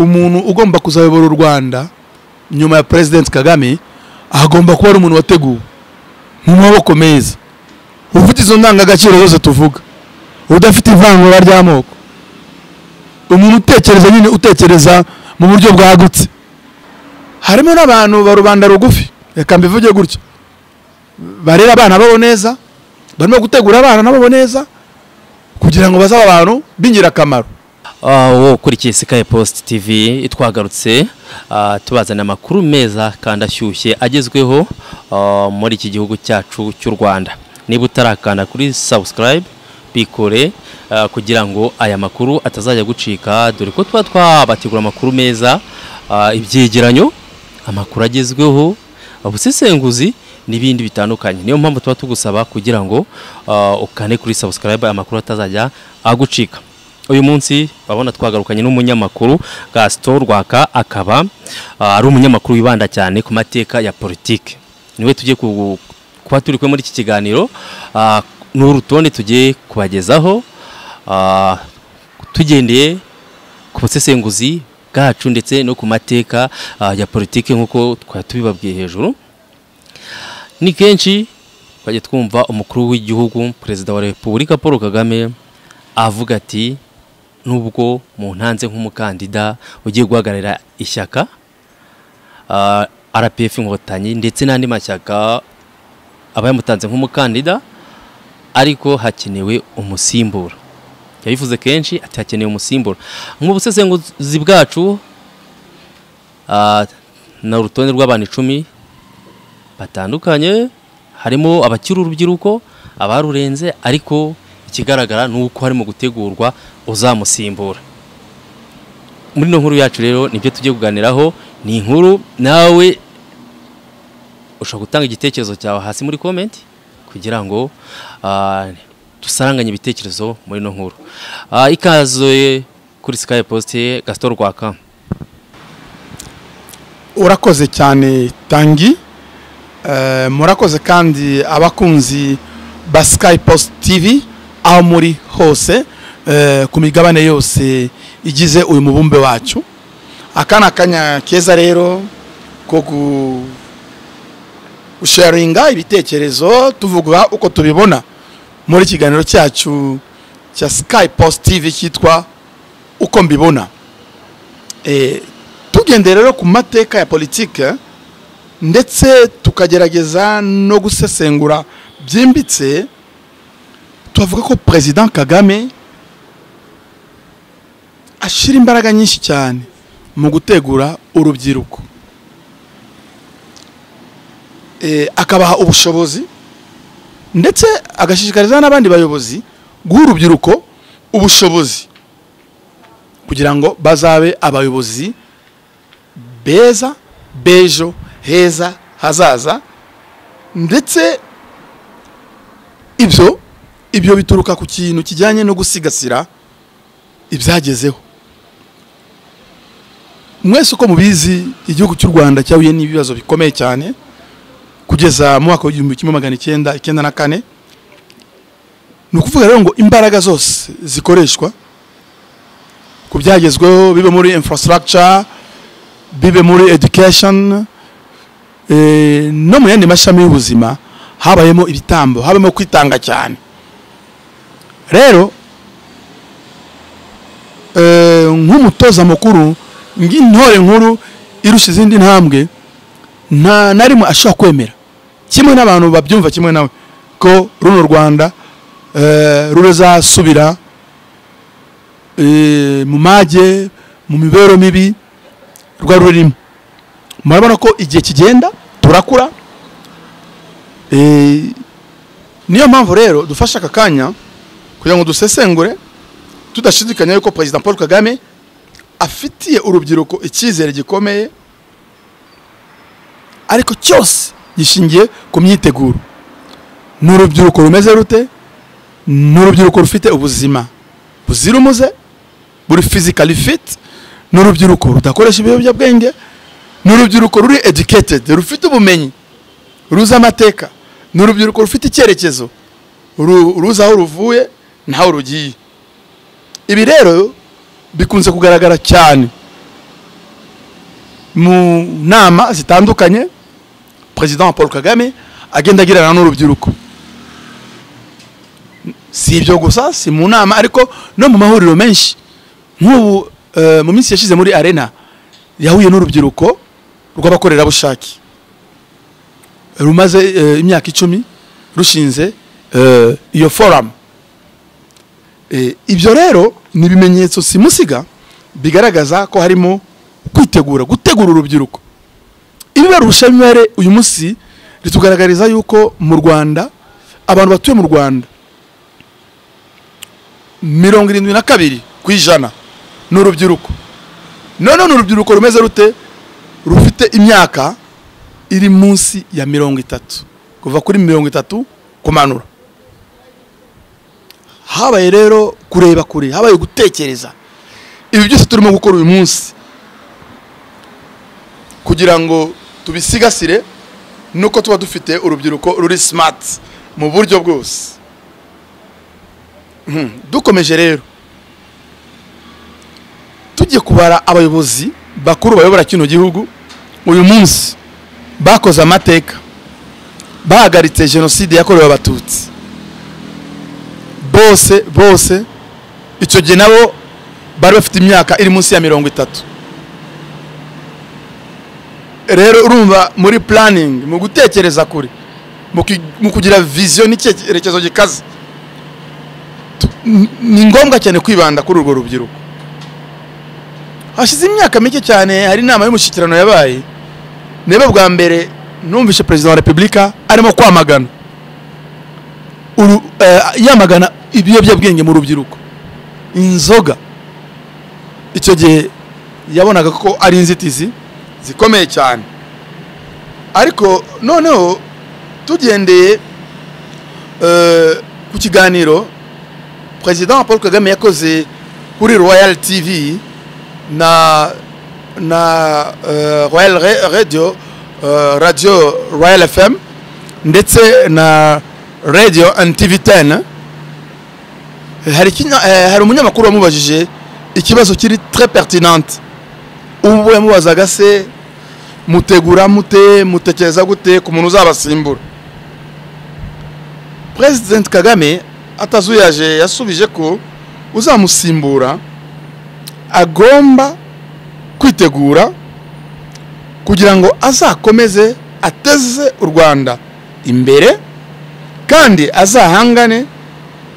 umuntu ugomba kuzayobora u Rwanda nyuma ya President Kagame agomba kuba ari umuntu wateguwe mu maboko meza, ufite izo ndangagaciro zose tuvuga, udafite ivangura ry'amoko, umuntu utekereza nyine utekereza mu buryo bwagutse. Harimo n'abantu ba rubanda rugufi, reka mbivuge gutyo, barera abana babo neza, barimo gutegura abana nabo neza kugira ngo bazaba abantu bingira kamaro. Aho kurikiye Skypost TV itwagarutse tubazana amakuru meza kandi ashyushye agezweho muri iki gihugu cyacu cy'u Rwanda. Niba utarakanda kuri subscribe bikore kugira ngo aya makuru atazajya gucika, dore ko twa twabategura amakuru meza, ibyegeranyo, amakuru agezweho, ubusesenguzi n'ibindi bitandukanye. Niyo mpamvu tuba tugusaba kugira ngo ukane kuri subscribe amakuru atazajya agucika. Uyu munsi babona twagarukanye n'umunyamakuru Gaston Rwaka, akaba ari umunyamakuru wibanda cyane ku mateka ya politiki. Niwe tugiye kuba turi muri iki kiganiro, n'urutonde tugiye kubagezaho tugendeye ku busesenguzi bwacu ndetse no ku mateka ya politiki nk'uko twatubibabwiye hejuru. Ni kenshi twaje twumva umukuru w'igihugu Perezida wa Repubulika Paul Kagame avuga ati nubwo mu ntanze nk'umukandida ugiye guhagararira ishyaka RPF Inkotanyi ndetse n'andi mashyaka abayamutanze nk'umukandida, ariko hakenewe umusimbura. Yabivuze kenshi ati hakenewe umusimbura. Mu busesenguzi bwacu na urutonde rw'abantu 10 batandukanye, harimo abakiri urubyiruko, abarurenze, ariko ikigaragara nuko harimo gutegurwa uzamusimbura. Muri no nkuru yacu rero nibyo tugiye kuganiraho. Ni inkuru, nawe ushobora gutanga igitekerezo cyawe hasi muri comment kugira ngo dusaranganye ibitekerezo muri no nkuru. Ikaze kuri Skypost Gaston Rwaka. Urakoze cyane Tangi, murakoze kandi abakunzi ba Skypost TV aho muri hose ku migabane yose igize uyu mubumbe wacu. Akana kanya keza rero ko sharinga ibitekerezo tuvuga uko tubibona muri kiganiro cyacu cya Skypost TV cyitwa uko mbibona. Tugende rero ku mateka ya politiki ndetse tukagerageza no gusesengura byimbitse. Tuvuga ko President Kagame ashira imbaraga nyinshi cyane mu gutegura urubyiruko, akabaha ubushobozi ndetse agashishikariza n'abandi bayobozi guha urubyiruko ubushobozi kugira ngo bazabe abayobozi beza bejo heza hazaza. Ndetse ibyo bituruka ku kintu kijyanye no gusigasira ibyagezeho. Mwese uko mubizi igihugu cy'u Rwanda cyahuye n'ibibazo bikomeye cyane kugeza mu mwaka wa 1994. Ni ukuvuga rero ngo imbaraga zose zikoreshwa ku byagezweho, bibe muri infrastructure, bibe muri education, no mu yandi mashami y'ubuzima, habayemo ibitambo, habayemo kwitanga cyane. Rero nk'umutoza mukuru ng'intore nkuru irusha izindi ntambwe, nta narimo ashaka kwemera, kimwe n'abantu babyumva kimwe nawe, ko runo Rwanda ruzasubira mu mage, mu mibero mibi rwari rurimo. Murabona ko igihe kigenda turakura. Niyo mpamvu rero dufasha aka kanya kugira ngo dusesengure tudashidikanya yuko President Paul Kagame afitiye urubyiruko icyizere gikomeye, ariko cyose gishingiye ku myiteguro. Ni urubyiruko rumeze rute? Ni urubyiruko rufite ubuzima buzira umuze, buri physically fit, ni urubyiruko rudakoresha ibiyobyabwenge, ni urubyiruko ruri educated, rufite ubumenyi, ruzi amateka, ni urubyiruko rufite icyerekezo, ruzi aho ruvuye n'aho rugiye. Ibi rero bikunze kugaragara cyane mu nama zitandukanye President Paul Kagame agenda agirana n'urubyiruko. Si ibyo gusa si mu nama ariko no mu mahuriro menshi nk'ubu mu minsi yashize muri arena yahuye n'urubyiruko rw'abakorera bushaki rumaze imyaka 10 rushinze iyo forum. Ibyo rero ni bimenyetso simusiga bigaragaza ko harimo kwitegura gutegura urubyiruko. Ibarushemere uyu munsi ritugaragariza yuko mu Rwanda abantu batuye mu Rwanda 72% n'urubyiruko. None n'urubyiruko rumeze rute rufite imyaka iri munsi ya 30 kuva kuri 30 kumanura. Habaye rero kureba kure, habaye gutekereza ibi byose turimo gukora uyu munsi kugira ngo tubisigasire, nuko tuba dufite urubyiruko ruri smart mu buryo bwose. Dukomeje rero tujye kubara abayobozi bakuru bayobora kino gihugu uyu munsi bakoze amateka bahagaritse jenoside yakorewe abatutsi bose icyo gihe nabo bari bafite imyaka iri munsi ya 30. Rero urumva muri planning mu gutekereza kuri mu kugira vision n'icyerekezo gikaze ni ngombwa cyane kwibanda kuri urwo rubyiruko. Hashize imyaka mike cyane hari inama y'umushyikirano yabaye nebe bwa mbere numvishe President wa Republika arimo kwamagana yamagana ibiyobyabwenge mu rubyiruko, inzoga. Icyo gihe yabonaga ko ari inzitizi zikomeye cyane, ariko noneho tugendeye ku kiganiro President Paul Kagame yakoze kuri Royal TV na Royal Radio, Radio Royal FM ndetse na Radio and TV 10. Hari umunyamakuru wamubajije ikibazo kiri très pertinent. Ubu yamubazaga se mutegura mutekereza gute ku muntu uzabasimbura. President Kagame atazuyaje yasubije ko uzamusimbura agomba kwitegura kugira ngo azakomeze ateze u Rwanda imbere kandi azahangane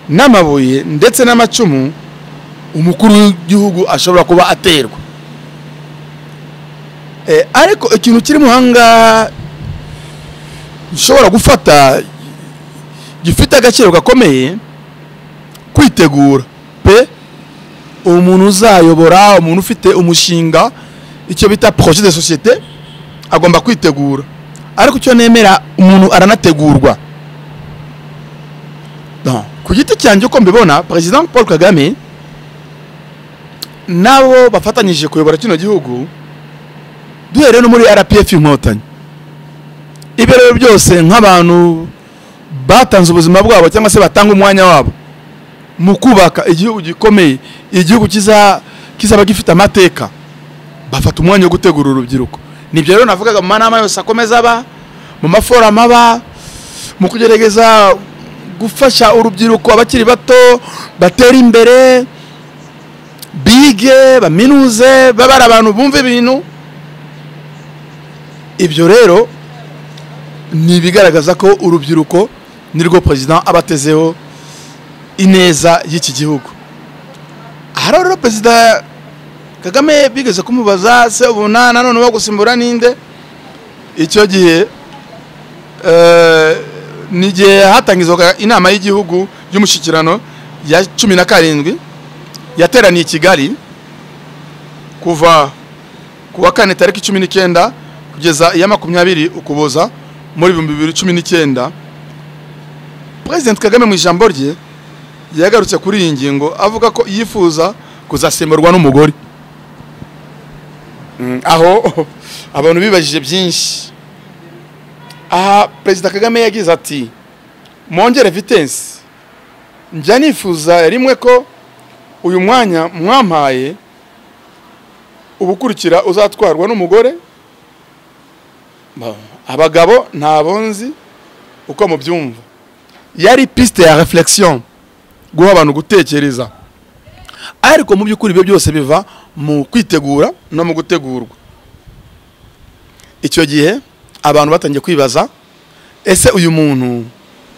n'amabuye ndetse n'amacumu umukuru w'igihugu ashobora kuba aterwa. Ariko ikintu kiri muhanga ushobora gufata gifite agaciro gakomeye kwitegura pe umuntu uzayobora, umuntu ufite umushinga icyo bita projet de société agomba kwitegura. Ariko cyo nemera umuntu aranategurwa. Donc kugiti cyanje ko mbibona President Paul Kagame nabo bafatanyije kuyobora kino gihugu duhere no muri RPF inkotanyi. Ibere byose nk'abantu batanze ubuzima bwabo cyangwa se batanga umwanya wabo mu kubaka igihugu gikomeye, igihugu kizaba gifite amateka, bafata umwanya wo gutegura urubyiruko. Nibyo rero navugaga mu manama yose akomeza aba mu maforum aba mu kugerageza gufasha urubyiruko abakiri bato batera imbere bige baminuze babara abantu bumva ibintu. Ibyo rero ni bigaragaza ko urubyiruko nirwo President abatezeho ineza y'iki gihugu. Hararo President Kagame bigeze kumubaza se ubona none bagusimbura ninde. Icyo gihe nije hatangizwa inama y'igihugu y'umushikirano ya 17 yateraniye Kigali kuva kuwa 4 tariki 19 kugeza ya 20 ukuboza muri 2019. President Kagame mu ijambo rye yagarutse kuri iyi ngingo avuga ko yifuza kuzasimburwa n'umugore. Aho abantu bibajije byinshi. Aha President Kagame yagize ati mongere Vitence njya nifuza rimwe ko uyu mwanya mwampaye ubukurikira uzatwarwa n'umugore abagabo ntabonzi uko mu byumva yari piste ya réflexion guha abantu gutekereza ariko mu byukuri byo byose biva mu kwitegura no mu gutegurwa icyo gihe abantu batangiye kwibaza ese uyu muntu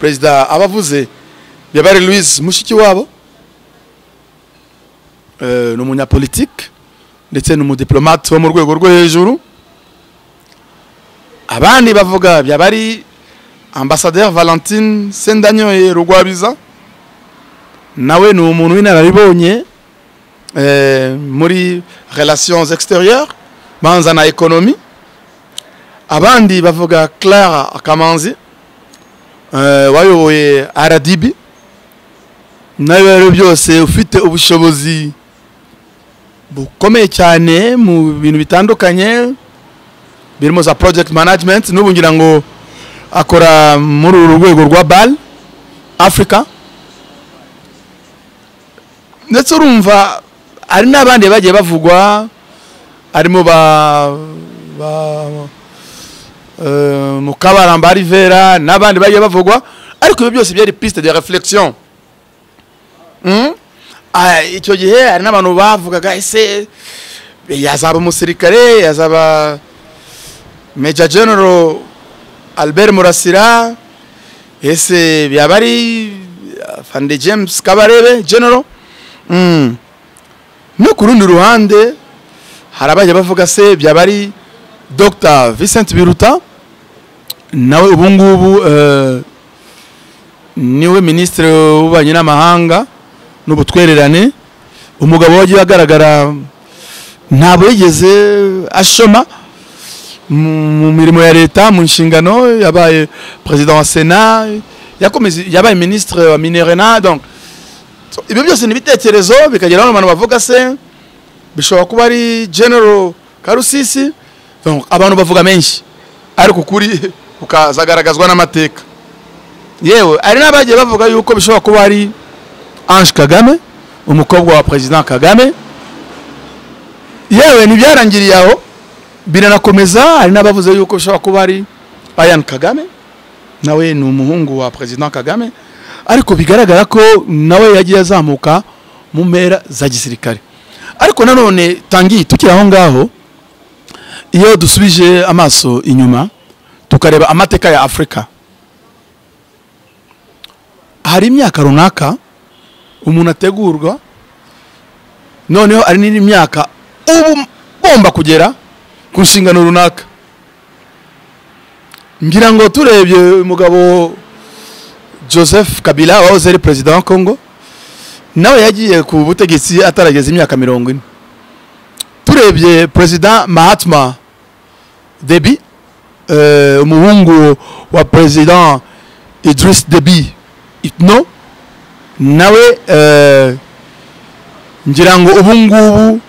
president abavuze byabare Louis Mushiwawa n'umunya politique ndetse n'umudiplomate wo mu rwego rwo hejuru abandi bavuga byabari ambassadeur Valentine Saint-Danyon rugwabiza nawe ni umuntu w'inararibonye muri relations extérieures banza na économie abandi bavuga Clara Kamanzi wayoboye RDB nawe rero byose ufite ubushobozi bukomeye cyane mu bintu bitandukanye birimo za project management n'ubu ngira ngo akora muri urwego rwa BAL Africa ndetse urumva ari nabandi bagiye bavugwa arimo Mukabaramba Rivera nabandi bagiye bavugwa ariko ibyo byose byari piste de réflexion icyo gihe ari nabantu bavugaga ese yazaba umusirikare yazaba Major General Albert Murasira ese byabari Fande James Kabarebe General no ku rundi ruhande harabajya bavuga se byabari Dr Vicente Biruta nawe ubu ngubu niwe ministre w'ubanye n'amahanga n'ubutwererane umugabo wagiye agaragara ntabwo yigeze ashoma mu mirimo ya leta mu nshingano yabaye president wa Sena yabaye ministre wa Minerena donc ibyo byose n'ibitekerezo bikagera abantu bavuga se bishobora kuba ari General Karusisi donc abantu bavuga menshi ariko kuri ukazagaragazwa n'amateka yewe ari nabagiye bavuga yuko bishobora kuba ari Ange Kagame umukobwa wa president Kagame yewe nibyarangiriye aho biranakomeza ari nabavuze yuko bishobora kuba ari Ian Kagame nawe ni umuhungu wa president Kagame ariko bigaragara ko nawe yagiye azamuka mu mpera za gisirikare ariko nanone tangiye tukira aho ngaho iyo dusubije amaso inyuma tukareba amateka ya Afrika hari imyaka runaka umuntu ategurwa noneho ari n'indi myaka ubu bomba kugera ku nshingano runaka ngira ngo turebye umugabo Joseph Kabila wahoze ari president wa Congo nawe yagiye ku butegetsi atarageza imyaka 40 turebye president Mahamat Déby umuhungu wa president Idriss Deby itno nawe ngira ngo ubu ngubu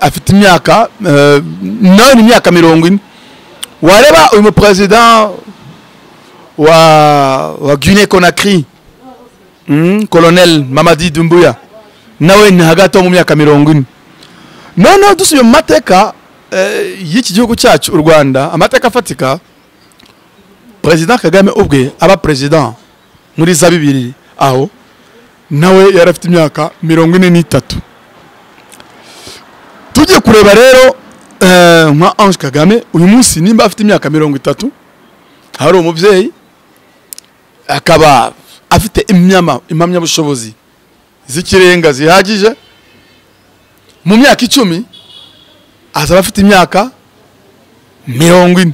afite imyaka nawe ni imyaka 40 wareba uyu president wa Guinée Conakry colonel Mamadi Dumbuya nawe ni hagati mu myaka 40 noneho dusubiye mu mateka y'iki gihugu cyacu u Rwanda amateka afatika president Kagame ubwe aba president muri za bibiri aho nawe yari afite imyaka 43 tugiye kureba rero nka Ange Kagame uyu munsi nimba afite imyaka 30 hari umubyeyi akaba afite impamyabushobozi z'ikirenga zihagije mu myaka 10 azaba afite imyaka 40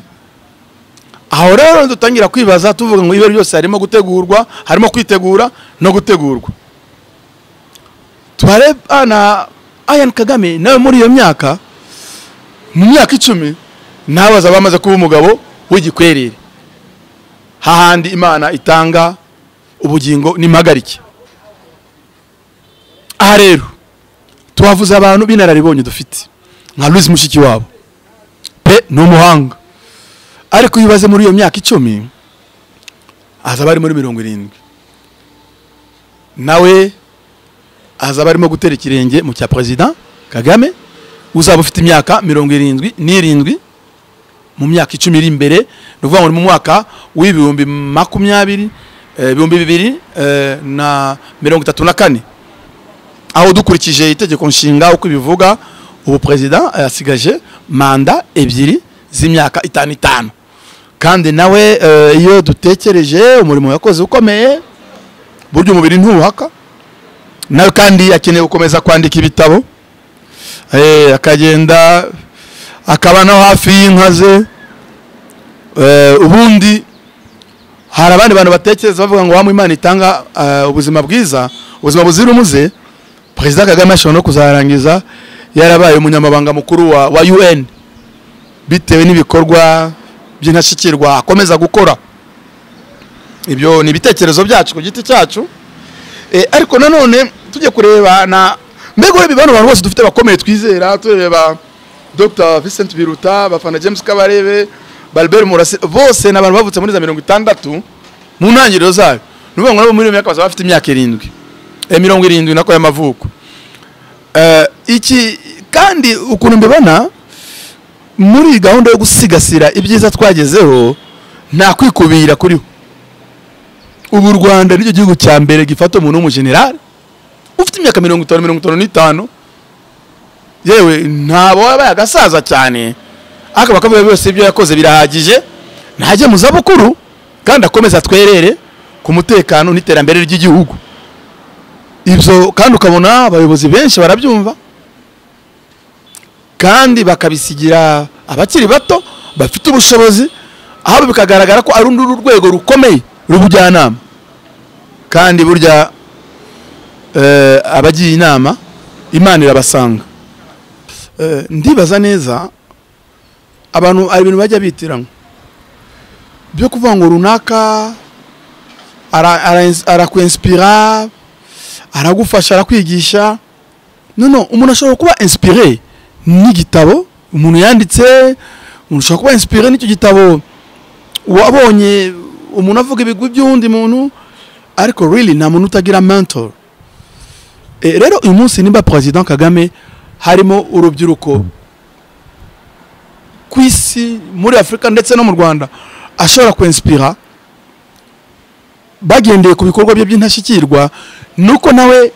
aho rero dutangira kwibaza tuvuga ngo ibyo byose harimo gutegurwa harimo kwitegura no gutegurwa tubarebana Ian Kagame nawe muri iyo myaka mu myaka 10 nawe azaba amaze kuba umugabo w'igikwerere hahandi Imana itanga ubugingo n'impagarike aha rero tubavuze abantu binararibonye dufite nka Louis Mushikiwabo pe n'umuhanga ariko yibaze muri iyo myaka 10 azaba ari muri 70 nawe azaba arimo gutera ikirenge mu cya president Kagame uzaba ufite imyaka 77 mu myaka 10 iri imbere, nuvuga ngo mu mwaka w'ibihumbi 2034 aho dukurikije itegeko nshinga uko bivuga ubu president yasigaje manda ebyiri z'imyaka 5 kandi nawe iyo dutekereje umurimo yakoze ukomeye buryo umubiri ntuhaka nawe kandi akeneye gukomeza kwandika ibitabo akagenda akaba no hafi y'inka ze ubundi hari abandi bantu batekereza bavuga ngo wamu Imana itanga ubuzima bwiza ubuzima buzira umuze. President Kagame ashobora no kuzarangiza yarabaye umunyamabanga mukuru wa UN bitewe n'ibikorwa by'intashikirwa akomeza gukora. Ibyo ni bitekerezo byacu ku giti cyacu ariko nanone tujye kureba na mbego ibibano abantu bose dufite bakomeye twizera tureba Dr Vicente Biruta bafana James Kabarebe Balbert Murase bose n'abantu bavutse muri za 60 mu ntangiriro zayo n'ubwo ngo nabo muri myaka basa bafite imyaka 70 nako y'amavuko iki kandi ukuntu mbibona muri gahunda yo gusigasira ibyiza twagezeho nta kwikubira kuri ubu Rwanda n'icyo gihugu cya mbere gifata umuntu w'umujenerali ufite imyaka 55 yewe ntabo yabaye agasaza cyane akaba akavuga byose ibyo yakoze birahagije ntajye mu zabukuru kandi akomeza twerere ku mutekano n'iterambere ry'igihugu. Ibyo kandi ukabona abayobozi benshi barabyumva kandi bakabisigira abakiri bato bafite ubushobozi aho bikagaragara ko ari urwego rukomeye rubujyanama kandi burya abagiye inama Imana irabasanga. Ndibaza neza abantu ari ibintu bajya bitirana byo kuvuga ngo runaka arakuinspira aragufasha arakwigisha no umuntu ashobora kuba inspiré n'igitabo umuntu yanditse umuntu ashobora kuba inspiré n'icyo gitabo wabonye umuntu avuga ibigwi by'undi muntu ariko really nta muntu utagira mentor. Rero uyu munsi nimba President Kagame harimo urubyiruko ku isi muri Afrika ndetse no mu Rwanda ashobora kwinspira bagendeye ku bikorwa bye by'intashikirwa nuko nawe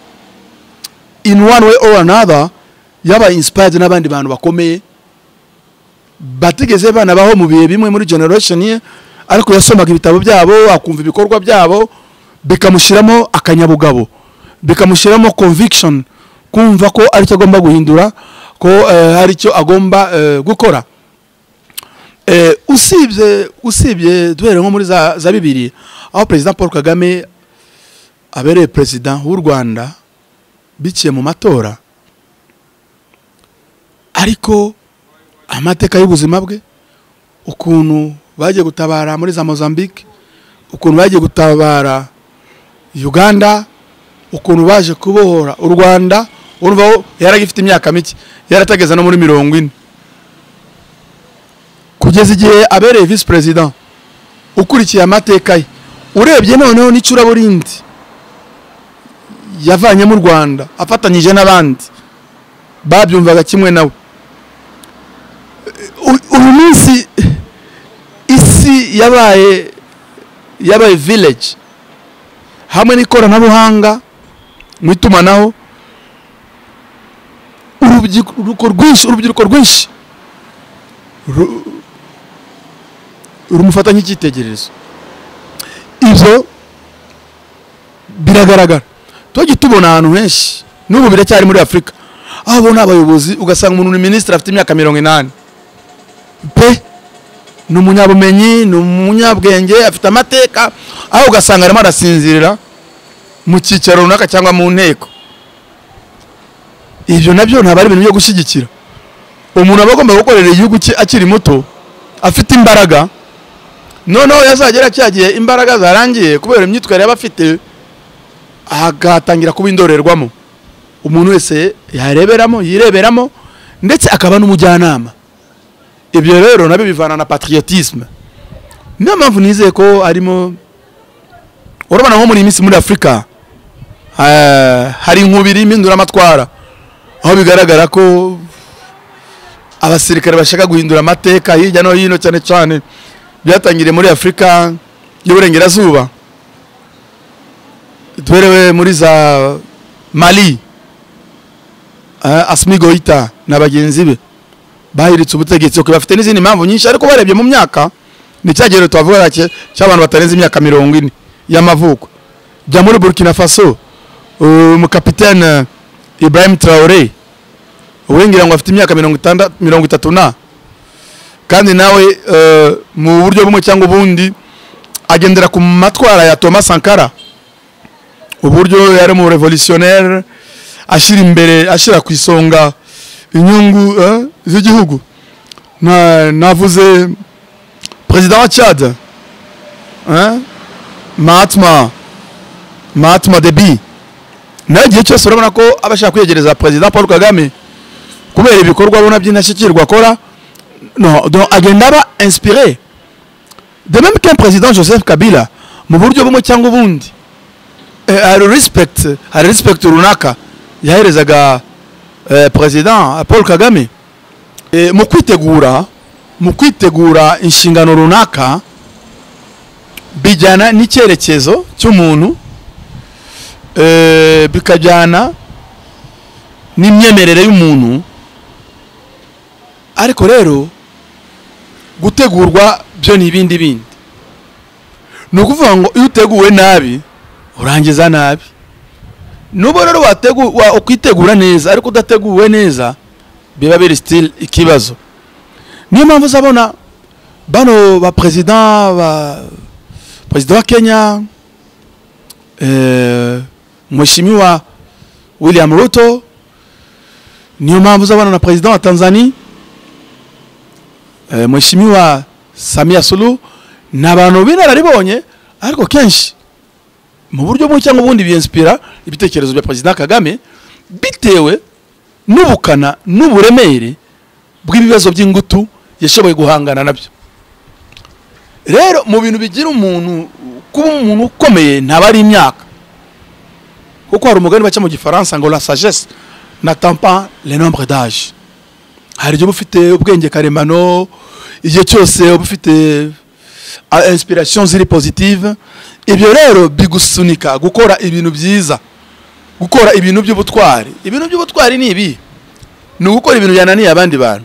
in one way or another yaba inspired n'abandi bantu bakomeye batigeze bana baho mu bihe bimwe muri generation ye ariko yasomaga ibitabo byabo akumva ibikorwa byabo bikamushiramo akanyabugabo bikamushiramo conviction kumva ko ari cyo agomba guhindura ko hari cyo agomba gukora. Usibye duhere nko muri za bibiri aho President Paul Kagame abereye president w'u Rwanda biciye mu matora ariko amateka y'ubuzima bwe ukuntu bagiye gutabara muri za Mozambique ukuntu bagiye gutabara Uganda ukuntu baje kubohora u Rwanda urumva yaragifite imyaka mike yaratageza no muri 40 kugeza igihe abereye vice president ukurikiye amateka ye urebye noneho n'icuraburindi yavanye mu Rwanda afatanyije n'abandi babyumvaga kimwe nawe. Uyu munsi isi yabaye village hamwe n'ikoranabuhanga mu itumanaho urubyiruko rwinshi rumufata nk'icyitegererezo. Ibyo biragaragara tujye tubona ahantu henshi n'ubu biracyari muri Afrika aho ubona abayobozi ugasanga umuntu ni ministre afite imyaka 80 pe ni umunyabumenyi ni umunyabwenge afite amateka aho ugasanga arimo arasinzirira mu cyicaro runaka cyangwa mu nteko. Ibyo nabyo ntabari ibintu byo gushyigikira umuntu aba agomba gukorera igihugu cye akiri muto afite imbaraga noneho yazagera cyagiye imbaraga zarangiye kubera imyitwarire y'abafite agatangira kuba indorerwamo umuntu wese yireberamo ndetse akaba n'umujyanama. Ibyo rero nabyo bivana na patriotisme niyo mpamvu nizeye ko harimo urabona nko muri iminsi muri Afrika hari inkubiri impinduramatwara aho bigaragara ko abasirikare bashaka guhindura amateka hirya no hino cyane cyane byatangire muri Afrika y'uburengerazuba twerewe muri za Mali Asmi Goita nabagenzi be bahiritse ubutegetsi ko bafite n'izindi mpamvu nyinshi ariko barebye mu myaka ni cyagero twavuga ake cy'abantu batarenze imyaka 40 y'amavuko bya muri Burkina Faso mu kapitene Ibrahim Traore uwengira ngo afite imyaka 63 na kandi nawe mu buryo bumwe cyangwa ubundi agendera ku matwara ya Thomas Sankara uburyo yari mu revolutionnaire ashira imbere ashira ku isonga inyungu z'igihugu navuze président wa Tchad Mahamat Déby naye igihe cyose urabona ko abashaka kwiyegereza president Paul Kagame kubera ibikorwa abona by'inashyikirwa akora non donc agenda ba inspiré de même qu'un président Joseph Kabila mu buryo bumwe cyangwa ubundi a respect runaka yaherezaga president Paul Kagame mu kwitegura inshingano runaka bijyana n'icyerekezo cy'umuntu bikajyana n'imyemerere y'umuntu ariko rero gutegurwa byo ni ibindi no kuvuga ngo iyo uteguwe nabi urangiza nabi nubo rero wategura ukwitegura neza ariko udateguwe neza biba biri still ikibazo niyo mpamvu zabona bano ba president wa Kenya Mheshimiwa William Ruto niyo mpamvu zabona na president wa Tanzania Mheshimiwa Samia Suluhu n'abantu binararibonye ariko kenshi mu buryo bwo cyangwa ubundi biyinspira ibitekerezo bya president Kagame bitewe n'ubukana n'uburemere bw'ibibazo by'ingutu yashoboye guhangana nabyo rero mu bintu bigira umuntu kuba umuntu ukomeye ntabari imyaka kuko hari umugani baca mu gifaransa ngo la sagesse n'attend pas le nombre d'âge hari ibyo bufite ubwenge karemano igihe cyose bufite inspiration ziri positive ibyo rero bigusunika gukora ibintu byiza gukora ibintu by'ubutwari ni ibi ni ugukora ibintu byananiye abandi bantu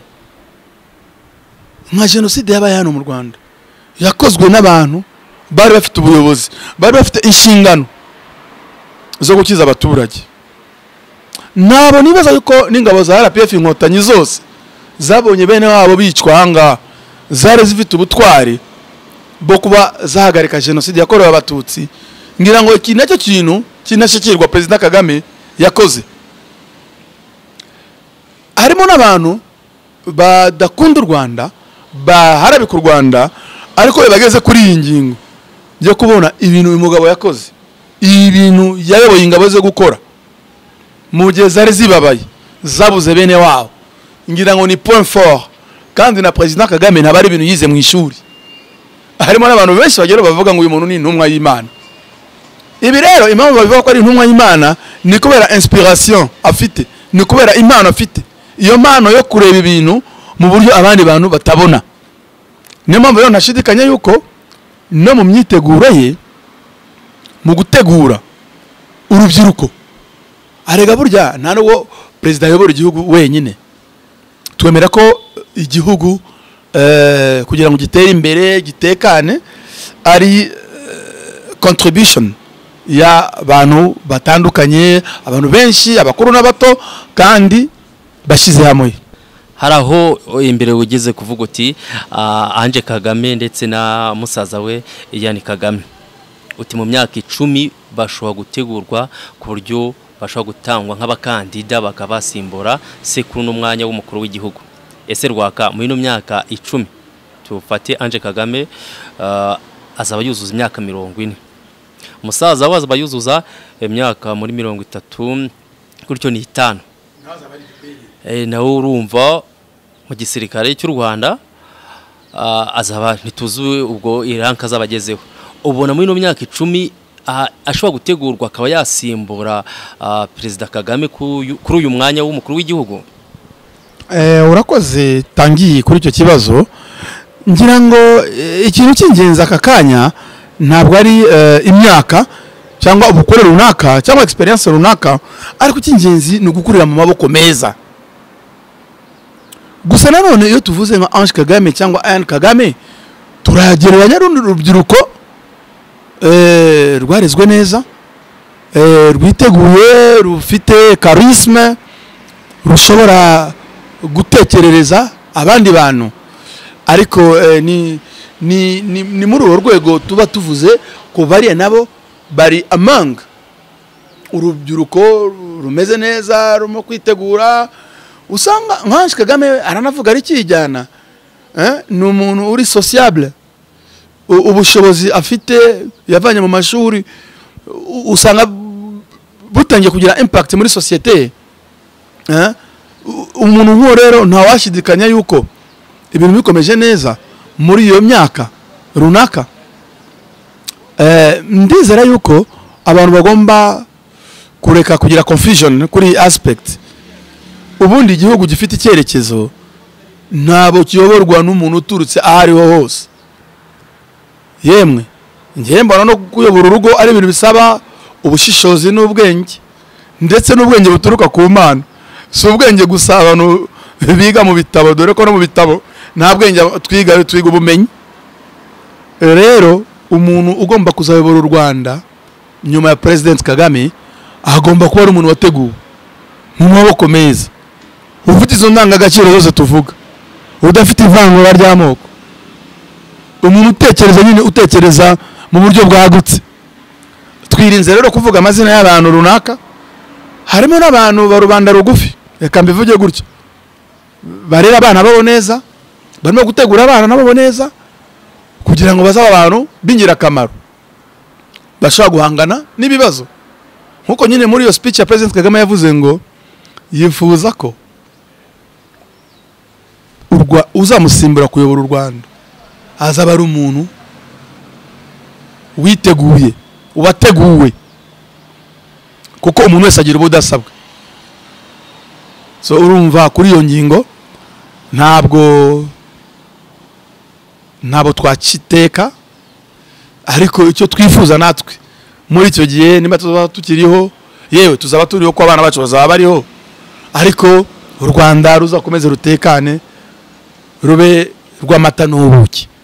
nka jenoside yabaye hano mu Rwanda yakozwe n'abantu bari bafite ubuyobozi bari bafite inshingano zo gukiza abaturage nabo nibaza yuko n'ingabo za RPF inkotanyi zose zabonye bene wabo bicwa hanga zari zifite ubutwari bo kuba zahagarika jenoside yakorewe abatutsi ngira ngo iki nacyo kintu kinashikirwa president Kagame yakoze harimo n'abantu badakunda u Rwanda baharabika u Rwanda ariko bageze kuri iyi ngingo byo kubona ibintu umugabo yakoze ibintu yayoboye ingabo zo gukora mu gihe zari zibabaye zabuze bene wabo ngira ngo ni point fort kandi na president Kagame ntabari ibintu yize mu ishuri harimo n'abantu benshi bagera bavuga ngo uyu muntu ni intumwa y'Imana ibi rero impamvu bavuga ko ari intumwa y'Imana ni kubera inspiration afite ni kubera impano afite iyo mpano yo kureba ibintu mu buryo abandi bantu batabona niyo mpamvu rero ntashidikanya yuko no mu myiteguro ye mu gutegura urubyiruko arega burya nta n'uwo perezida ayobora igihugu wenyine twemera ko igihugu kugira ngo gitere imbere gitekane ari contribution ya abantu batandukanye abantu benshi abakuru n'abato kandi bashize hamwe haraho imbere ugeze kuvuga uti Anje Kagame ndetse na musaza we Yani Kagame uti mu myaka 10 bashobora gutegurwa ku buryo bashobora gutangwa nk'abakandida bakabasimbora sekuru n'umwanya w'umukuru w'igihugu ese rwaka mu ino myaka 10 tufate Anje Kagame azaba yuzuza imyaka 40 musaza waza bayuzuza imyaka muri 33 gutyo ni 5 na urumva mu gisirikare cy'u Rwanda azaba ntituzuwe ubwo iranka zabagezeho ubona mu ino myaka 10 ashobora gutegurwa akaba yasimbura Perezida Kagame kuri uyu mwanya w'umukuru w'igihugu urakoze tangiye kuri icyo kibazo ngira ngo ikintu cy'ingenzi akakanya ntabwo ari imyaka cyangwa ubukore runaka cyangwa experience runaka ariko cy'ingenzi ni gukurira mu maboko meza. Gusa nanone iyo tuvuze nka Ange Kagame cyangwa Anne Kagame turagereranya urubyiruko rwarezwe neza, rwiteguye, rufite charisme, rushobora gutekerereza abandi bantu. Ariko ni muri urwo rwego tuba tuvuze ko bariya nabo bari among urubyiruko rumeze neza rumo kwitegura. Usanga Ange Kagame aranavuga ari kijyana ni umuntu uri sociable, ubushobozi afite yavanye mu mashuri usanga butangiye kugira impact muri societe. Umuntu nk'uwo rero ntawashidikanya yuko ibintu bikomeje neza muri iyo myaka runaka. Ndizera yuko abantu bagomba kureka kugira confusion kuri aspect. Ubundi igihugu gifite icyerekezo ntabwo kiyoborwa n'umuntu uturutse ahariho hose. Yemwe ngiye mbona no kuyobora urugo ari ibintu bisaba ubushishozi n'ubwenge, ndetse n'ubwenge buturuka ku Mana. Si ubwenge gusa abantu biga mu bitabo, dore ko no mu bitabo nta bwenge twiga ubumenyi. Rero umuntu ugomba kuzayobora u Rwanda nyuma ya President Kagame agomba kuba ari umuntu wateguwe mu maboko meza, ufite izo ndangagaciro zose tuvuga, udafite ivangura ry'amoko, umuntu utekereza nyine utekereza mu buryo bwagutse. Twirinze rero kuvuga amazina y'abantu runaka, harimo n'abantu barubanda rugufi, reka mbivuge gutyo, barera abana babo neza, barimo gutegura abana nabo neza kugira ngo bazaba abantu b'ingirakamaro bashobora guhangana n'ibibazo. Nkuko nyine muri iyo speech ya President Kagame yavuze ngo yifuza ko uzamusimbura kuyobora u Rwanda azaba ari umuntu witeguye, ubateguwe, kuko umuntu wese agira ubudasabwa. So urumva kuri iyo ngingo ntabwo twaciteka, ariko icyo twifuza natwe muri icyo gihe nimba tuzaba tukiriho, yewe tuzaba turiho ko abana bacu bazaba bariho, ariko u Rwanda ruzakomeze rutekane, rube rw'amata n'ubuki.